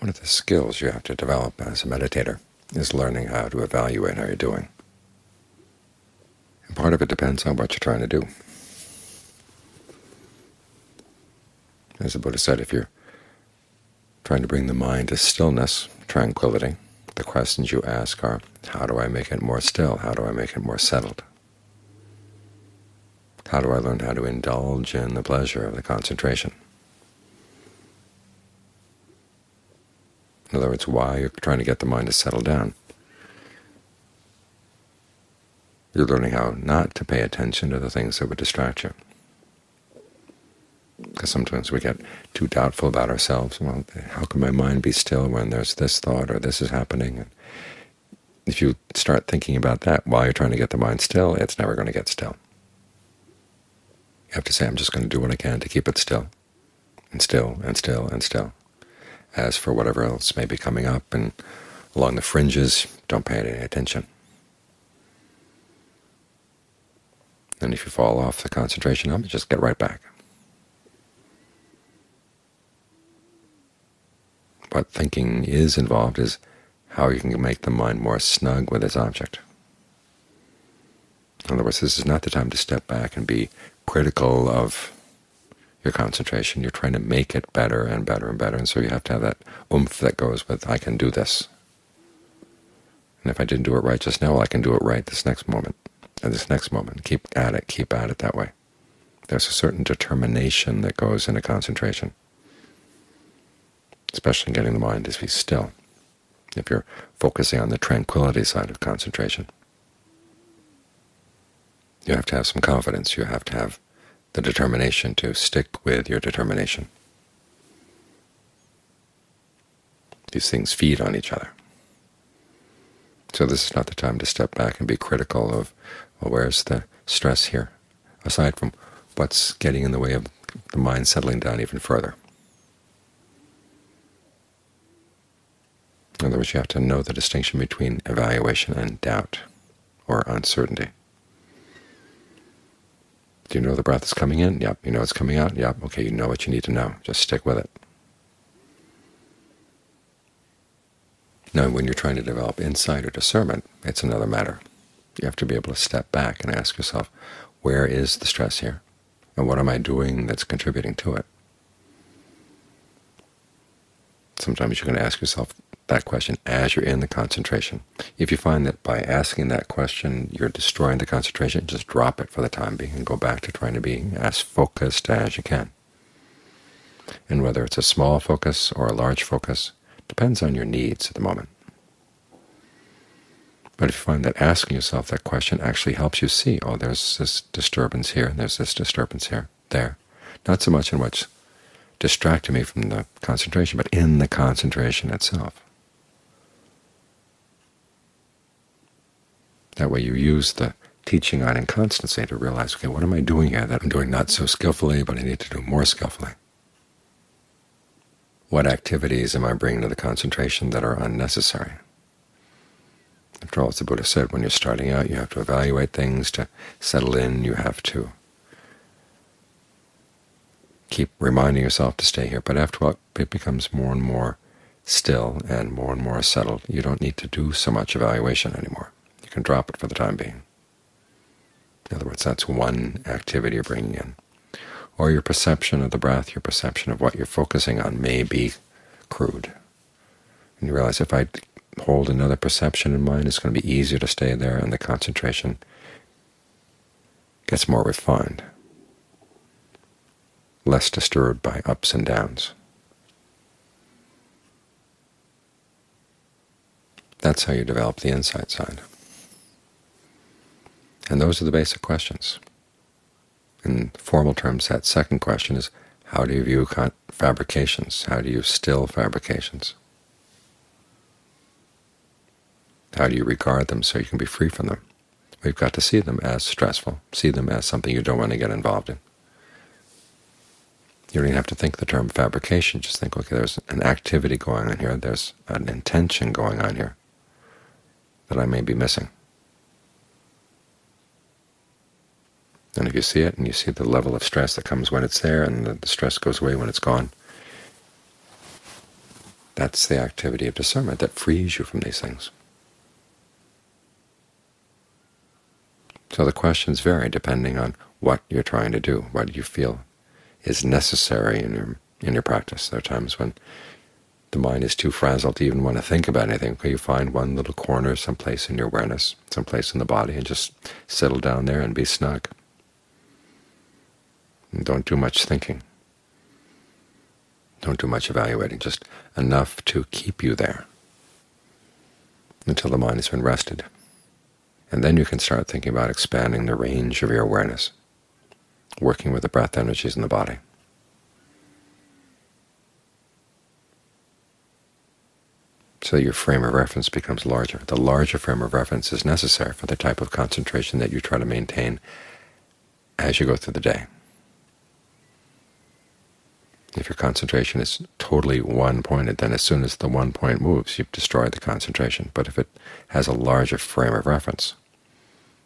One of the skills you have to develop as a meditator is learning how to evaluate how you're doing. And part of it depends on what you're trying to do. As the Buddha said, if you're trying to bring the mind to stillness, tranquility, the questions you ask are, how do I make it more still? How do I make it more settled? How do I learn how to indulge in the pleasure of the concentration? In other words, while you're trying to get the mind to settle down, you're learning how not to pay attention to the things that would distract you. Because sometimes we get too doubtful about ourselves. Well, how can my mind be still when there's this thought or this is happening? And if you start thinking about that while you're trying to get the mind still, it's never going to get still. You have to say, I'm just going to do what I can to keep it still, and still, and still, and still. As for whatever else may be coming up and along the fringes, don't pay any attention. And if you fall off the concentration of it, just get right back. What thinking is involved is how you can make the mind more snug with its object. In other words, this is not the time to step back and be critical of your concentration. You're trying to make it better and better and better, and so you have to have that oomph that goes with, I can do this. And if I didn't do it right just now, well, I can do it right this next moment, and this next moment. Keep at it that way. There's a certain determination that goes into concentration, especially in getting the mind to be still, if you're focusing on the tranquility side of concentration. You have to have some confidence. You have to have the determination to stick with your determination. These things feed on each other. So this is not the time to step back and be critical of, well, where's the stress here, aside from what's getting in the way of the mind settling down even further. In other words, you have to know the distinction between evaluation and doubt or uncertainty. Do you know the breath is coming in? Yep. You know it's coming out? Yep. Okay, you know what you need to know. Just stick with it. Now, when you're trying to develop insight or discernment, it's another matter. You have to be able to step back and ask yourself, where is the stress here? And what am I doing that's contributing to it? Sometimes you're going to ask yourself that question as you're in the concentration. If you find that by asking that question you're destroying the concentration, just drop it for the time being and go back to trying to be as focused as you can. And whether it's a small focus or a large focus depends on your needs at the moment. But if you find that asking yourself that question actually helps you see, oh, there's this disturbance here, and there's this disturbance here, there. Not so much in what's distracting me from the concentration, but in the concentration itself. That way you use the teaching on inconstancy to realize, okay, what am I doing here that I'm doing not so skillfully, but I need to do more skillfully? What activities am I bringing to the concentration that are unnecessary? After all, as the Buddha said, when you're starting out, you have to evaluate things to settle in. You have to keep reminding yourself to stay here. But after a while, it becomes more and more still and more settled. You don't need to do so much evaluation anymore. You can drop it for the time being. In other words, that's one activity you're bringing in. Or your perception of the breath, your perception of what you're focusing on may be crude. And you realize if I hold another perception in mind, it's going to be easier to stay there, and the concentration gets more refined, less disturbed by ups and downs. That's how you develop the insight side. And those are the basic questions. In formal terms, that second question is, how do you view fabrications? How do you still fabrications? How do you regard them so you can be free from them? We've got to see them as stressful, see them as something you don't want to get involved in. You don't even have to think the term fabrication. Just think, okay, there's an activity going on here, there's an intention going on here that I may be missing. And if you see it, and you see the level of stress that comes when it's there, and the stress goes away when it's gone, That's the activity of discernment that frees you from these things. So the questions vary depending on what you're trying to do, what you feel is necessary in your practice. There are times when the mind is too frazzled to even want to think about anything. You find one little corner, someplace in your awareness, someplace in the body, and just settle down there and be snug. And don't do much thinking. Don't do much evaluating, just enough to keep you there until the mind has been rested. And then you can start thinking about expanding the range of your awareness, working with the breath energies in the body. So your frame of reference becomes larger. The larger frame of reference is necessary for the type of concentration that you try to maintain as you go through the day. If your concentration is totally one-pointed, then as soon as the one point moves, you've destroyed the concentration. But if it has a larger frame of reference,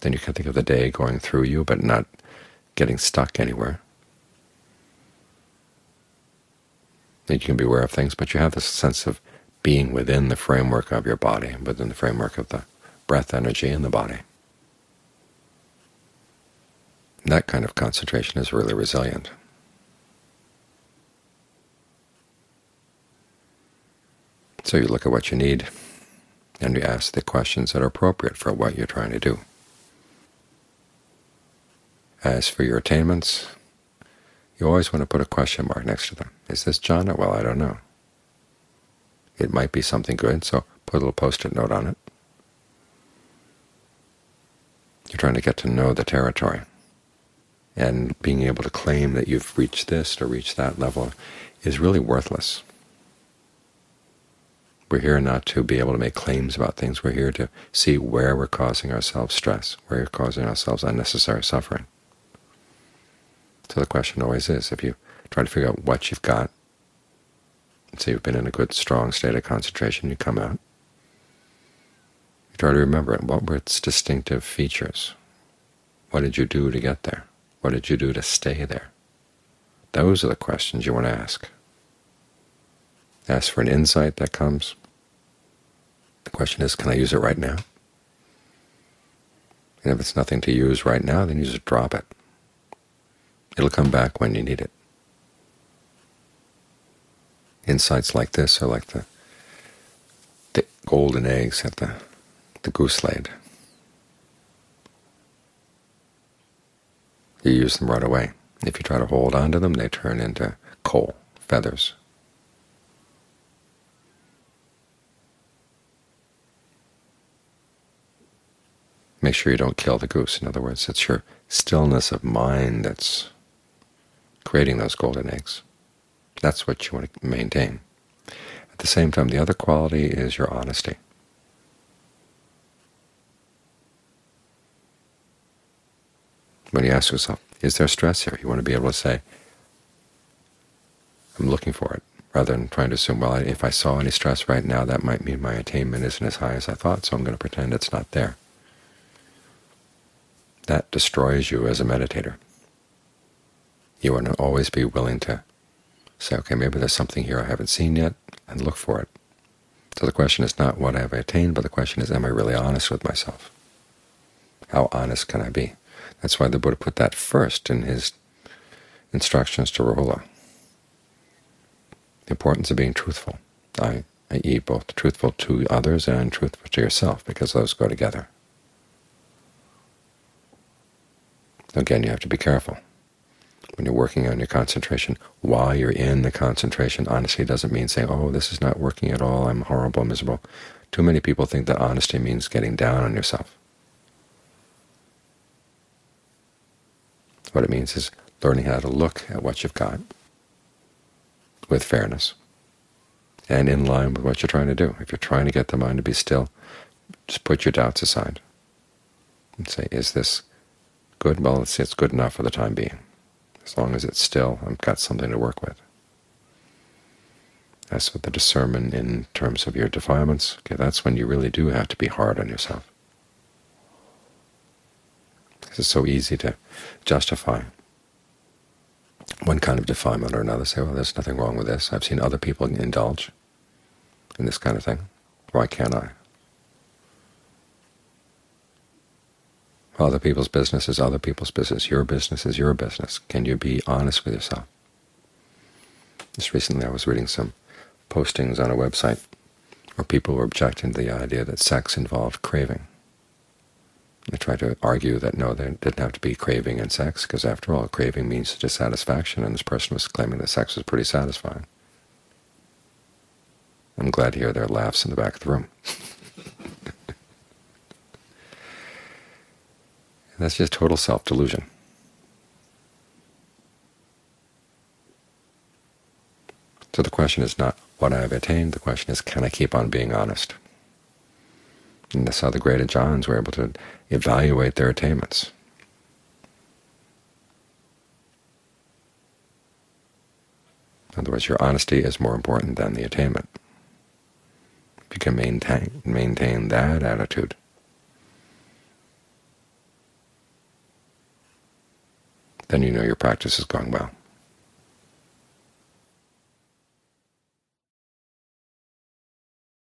then you can think of the day going through you but not getting stuck anywhere. And you can be aware of things, but you have this sense of being within the framework of your body, within the framework of the breath energy in the body. And that kind of concentration is really resilient. So you look at what you need, and you ask the questions that are appropriate for what you're trying to do. As for your attainments, you always want to put a question mark next to them. Is this jhana? Well, I don't know. It might be something good, so put a little Post-it note on it. You're trying to get to know the territory, and being able to claim that you've reached this or reached that level is really worthless. We're here not to be able to make claims about things. We're here to see where we're causing ourselves stress, where we're causing ourselves unnecessary suffering. So the question always is, if you try to figure out what you've got, say you've been in a good, strong state of concentration, you come out, you try to remember it. What were its distinctive features? What did you do to get there? What did you do to stay there? Those are the questions you want to ask. Ask for an insight that comes. The question is, can I use it right now? And if it's nothing to use right now, then you just drop it. It'll come back when you need it. Insights like this are like the golden eggs at the goose laid. You use them right away. If you try to hold on to them, they turn into coal, feathers. Make sure you don't kill the goose. In other words, it's your stillness of mind that's creating those golden eggs. That's what you want to maintain. At the same time, the other quality is your honesty. When you ask yourself, is there stress here? You want to be able to say, I'm looking for it, rather than trying to assume, well, if I saw any stress right now, that might mean my attainment isn't as high as I thought, so I'm going to pretend it's not there. That destroys you as a meditator. You want to always be willing to say, okay, maybe there's something here I haven't seen yet, and look for it. So the question is not what have I attained, but the question is, am I really honest with myself? How honest can I be? That's why the Buddha put that first in his instructions to Rahula. The importance of being truthful, i.e. both truthful to others and truthful to yourself, because those go together. Again, you have to be careful when you're working on your concentration. While you're in the concentration, honesty doesn't mean saying, oh, this is not working at all, I'm horrible, miserable. Too many people think that honesty means getting down on yourself. What it means is learning how to look at what you've got with fairness and in line with what you're trying to do. If you're trying to get the mind to be still, just put your doubts aside and say, is this good? Well, let's see, it's good enough for the time being. As long as it's still, I've got something to work with. As for the discernment in terms of your defilements, okay, that's when you really do have to be hard on yourself. It's so easy to justify one kind of defilement or another. Say, well, there's nothing wrong with this. I've seen other people indulge. in this kind of thing? Why can't I? Other people's business is other people's business. Your business is your business. Can you be honest with yourself? Just recently I was reading some postings on a website where people were objecting to the idea that sex involved craving. They tried to argue that no, there didn't have to be craving in sex, because after all, craving means dissatisfaction, and this person was claiming that sex was pretty satisfying. I'm glad to hear there are laughs in the back of the room. That's just total self-delusion. So the question is not what I have attained, the question is, can I keep on being honest? And that's how the great jhanas were able to evaluate their attainments. In other words, your honesty is more important than the attainment. If you can maintain that attitude, then you know your practice is going well.